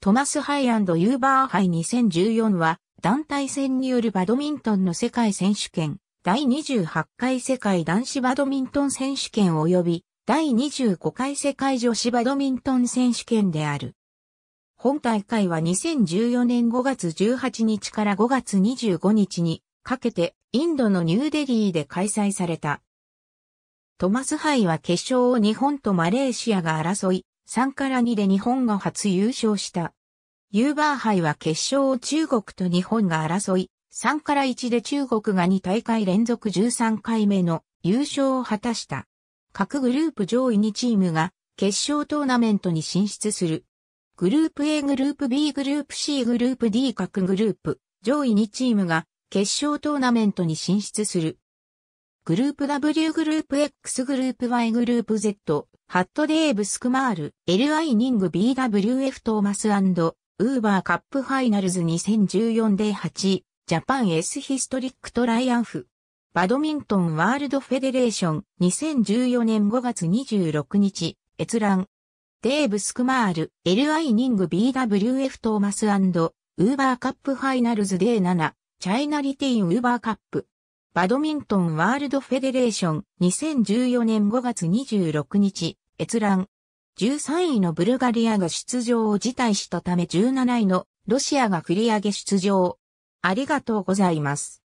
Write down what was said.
トマス・ハイ&ユーバー杯2014は、団体戦によるバドミントンの世界選手権、第28回世界男子バドミントン選手権及び、第25回世界女子バドミントン選手権である。本大会は2014年5月18日から5月25日にかけて、インドのニューデリーで開催された。トマス杯は決勝を日本とマレーシアが争い、3-2で日本が初優勝した。ユーバー杯は決勝を中国と日本が争い、3-1で中国が2大会連続13回目の優勝を果たした。各グループ上位2チームが決勝トーナメントに進出する。グループ A、グループ B、グループ C、グループ D 各グループ上位2チームが決勝トーナメントに進出する。グループ W、グループ X、グループ Y、グループ Z、ハットデーブスクマール、Li-Ning、BWF トーマス&ウーバーカップファイナルズ2014で8位、ジャパン S ヒストリックトライアンフ。バドミントンワールドフェデレーション2014年5月26日、閲覧。デーブスクマール、Li-Ning、BWF トーマス&ウーバーカップファイナルズ D7、チャイナリテインウーバーカップ。バドミントンワールドフェデレーション2014年5月26日、閲覧。13位のブルガリアが出場を辞退したため17位のロシアが繰り上げ出場。ありがとうございます。